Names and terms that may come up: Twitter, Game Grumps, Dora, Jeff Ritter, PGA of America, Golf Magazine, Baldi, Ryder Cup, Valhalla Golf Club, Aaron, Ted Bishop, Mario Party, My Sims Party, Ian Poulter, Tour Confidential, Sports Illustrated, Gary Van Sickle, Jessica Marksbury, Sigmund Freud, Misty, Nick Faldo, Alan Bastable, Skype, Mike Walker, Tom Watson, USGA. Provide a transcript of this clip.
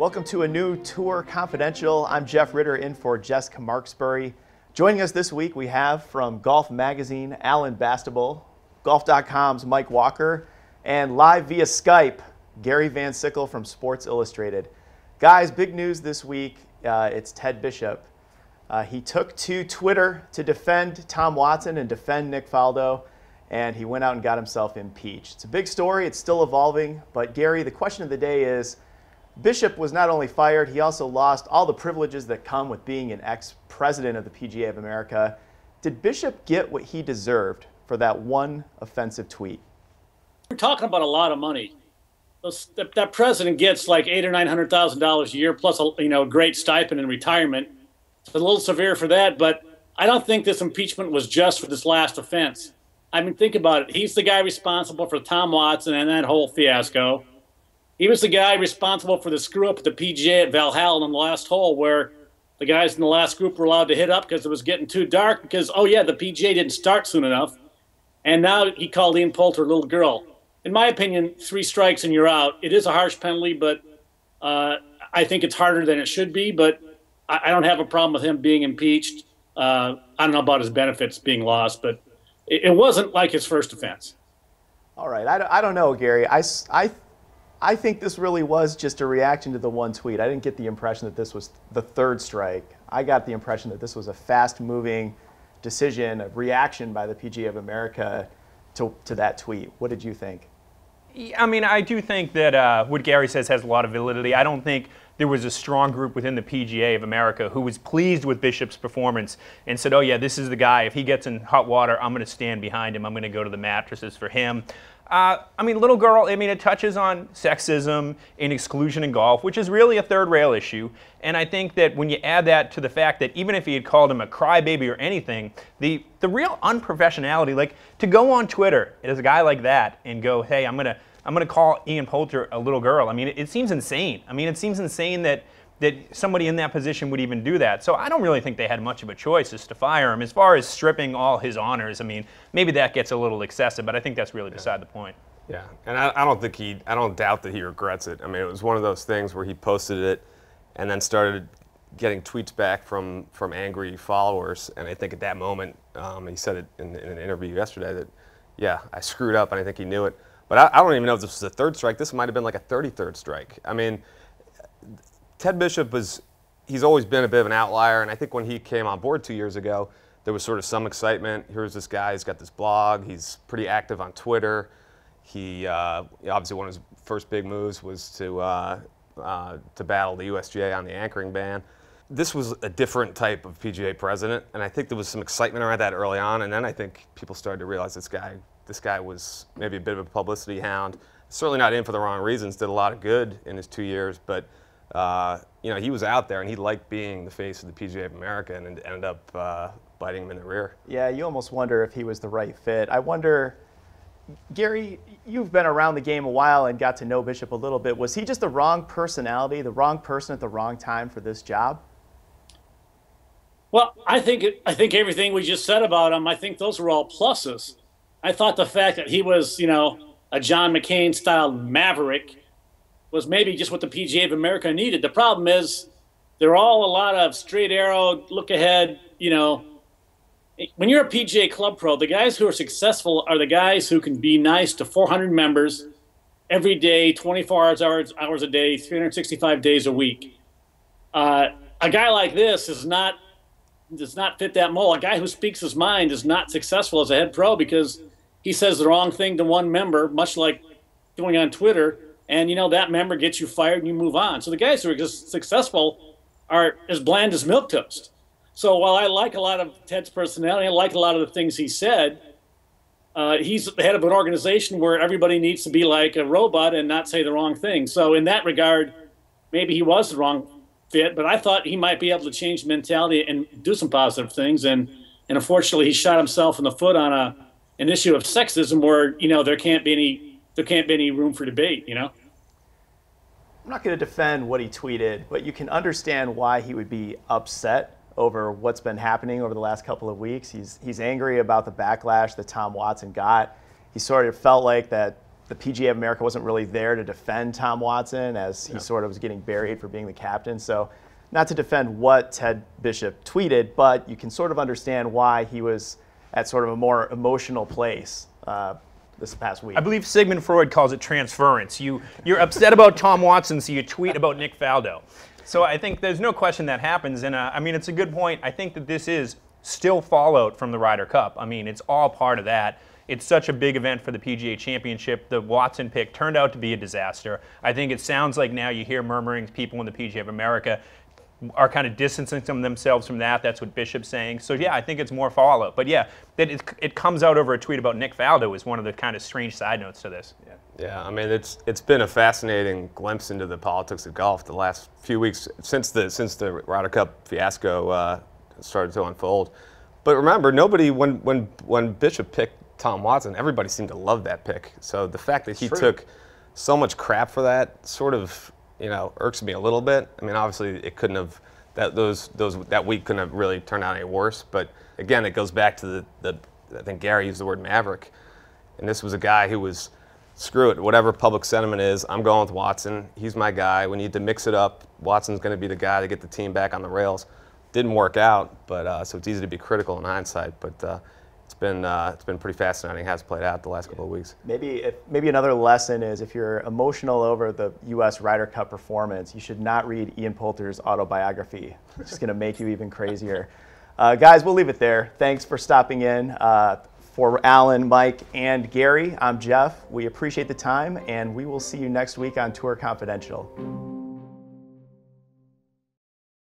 Welcome to a new Tour Confidential. I'm Jeff Ritter in for Jessica Marksbury. Joining us this week we have from Golf Magazine, Alan Bastable, Golf.com's Mike Walker, and live via Skype, Gary Van Sickle from Sports Illustrated. Guys, big news this week, it's Ted Bishop. He took to Twitter to defend Tom Watson and defend Nick Faldo, and he went out and got himself impeached. It's a big story, it's still evolving, but Gary, the question of the day is, Bishop was not only fired, he also lost all the privileges that come with being an ex-president of the PGA of America. Did Bishop get what he deserved for that one offensive tweet? We're talking about a lot of money. That president gets like $800,000 or $900,000 a year, plus a great stipend in retirement. It's a little severe for that, but I don't think this impeachment was just for this last offense. I mean, think about it. He's the guy responsible for Tom Watson and that whole fiasco. He was the guy responsible for the screw-up at the PGA at Valhalla on the last hole, where the guys in the last group were allowed to hit up because it was getting too dark because, oh, yeah, the PGA didn't start soon enough. And now he called Ian Poulter a little girl. In my opinion, 3 strikes and you're out. It is a harsh penalty, but I think it's harder than it should be. But I don't have a problem with him being impeached. I don't know about his benefits being lost, but it wasn't like his first offense. All right. I don't know, Gary. I think this really was just a reaction to the one tweet. I didn't get the impression that this was the third strike. I got the impression that this was a fast-moving decision, a reaction by the PGA of America to that tweet. What did you think? I mean, I do think that what Gary says has a lot of validity. I don't think there was a strong group within the PGA of America who was pleased with Bishop's performance and said, oh, yeah, this is the guy. If he gets in hot water, I'm going to stand behind him. I'm going to go to the mattresses for him. I mean, little girl, I mean, it touches on sexism and exclusion in golf, which is really a third rail issue. And I think that when you add that to the fact that even if he had called him a crybaby or anything, the real unprofessionality, like to go on Twitter as a guy like that and go, hey, I'm gonna call Ian Poulter a little girl. I mean, it seems insane. I mean, it seems insane that somebody in that position would even do that. So I don't really think they had much of a choice as to fire him. As far as stripping all his honors, I mean, maybe that gets a little excessive, but I think that's really beside the point. Yeah, and I don't doubt that he regrets it. I mean, it was one of those things where he posted it and then started getting tweets back from angry followers. And I think at that moment, he said it in an interview yesterday that, yeah, I screwed up, and I think he knew it. But I don't even know if this was a third strike. This might have been like a 33rd strike. I mean, Ted Bishop he's always been a bit of an outlier, and I think when he came on board 2 years ago, there was sort of some excitement. Here's this guy, he's got this blog, he's pretty active on Twitter. He, obviously one of his first big moves was to battle the USGA on the anchoring ban. This was a different type of PGA president, and I think there was some excitement around that early on, and then I think people started to realize this guy was maybe a bit of a publicity hound. Certainly not in for the wrong reasons, did a lot of good in his 2 years, but you know, he was out there and he liked being the face of the PGA of America and ended up biting him in the rear. Yeah, you almost wonder if he was the right fit. I wonder, Gary, you've been around the game a while and got to know Bishop a little bit. Was he just the wrong personality, the wrong person at the wrong time for this job? Well, I think everything we just said about him, I think those were all pluses. I thought the fact that he was, you know, a John McCain-style maverick was maybe just what the PGA of America needed. The problem is they're all a lot of straight arrow, look ahead, you know. When you're a PGA club pro, the guys who are successful are the guys who can be nice to 400 members every day, 24 hours a day, 365 days a week. A guy like this does not fit that mold. A guy who speaks his mind is not successful as a head pro because he says the wrong thing to one member, much like doing on Twitter. And, you know, that member gets you fired and you move on. So the guys who are just successful are as bland as milk toast. So while I like a lot of Ted's personality, I like a lot of the things he said, he's the head of an organization where everybody needs to be like a robot and not say the wrong thing. So in that regard, maybe he was the wrong fit, but I thought he might be able to change mentality and do some positive things. And unfortunately, he shot himself in the foot on an issue of sexism where, you know, there can't be any room for debate, you know? I'm not going to defend what he tweeted, but you can understand why he would be upset over what's been happening over the last couple of weeks. He's angry about the backlash that Tom Watson got. He sort of felt like that the PGA of America wasn't really there to defend Tom Watson, as he sort of was getting buried for being the captain. So not to defend what Ted Bishop tweeted, but you can sort of understand why he was at sort of a more emotional place this past week. I believe Sigmund Freud calls it transference. You're upset about Tom Watson, so you tweet about Nick Faldo. So I think there's no question that happens, and I mean, it's a good point. I think that this is still fallout from the Ryder Cup. I mean, it's all part of that. It's such a big event for the PGA Championship. The Watson pick turned out to be a disaster. I think it sounds like now you hear murmurings, people in the PGA of America are kind of distancing themselves from that. That's what Bishop's saying. So yeah, I think it's more fallout. But yeah, that it comes out over a tweet about Nick Faldo is one of the kind of strange side notes to this. Yeah, I mean, it's been a fascinating glimpse into the politics of golf the last few weeks since the Ryder Cup fiasco started to unfold. But remember, nobody when Bishop picked Tom Watson, everybody seemed to love that pick. So the fact that he took so much crap for that sort of irks me a little bit. I mean, obviously, it couldn't have that week couldn't have really turned out any worse. But again, it goes back to the I think Gary used the word maverick, and this was a guy who was, screw it, whatever public sentiment is, I'm going with Watson. He's my guy. We need to mix it up. Watson's going to be the guy to get the team back on the rails. Didn't work out, but so it's easy to be critical in hindsight. But it's been pretty fascinating how it's played out the last couple of weeks. Maybe another lesson is, if you're emotional over the U.S. Ryder Cup performance, you should not read Ian Poulter's autobiography. It's just going to make you even crazier. Guys, we'll leave it there. Thanks for stopping in. For Alan, Mike, and Gary, I'm Jeff. We appreciate the time, and we will see you next week on Tour Confidential.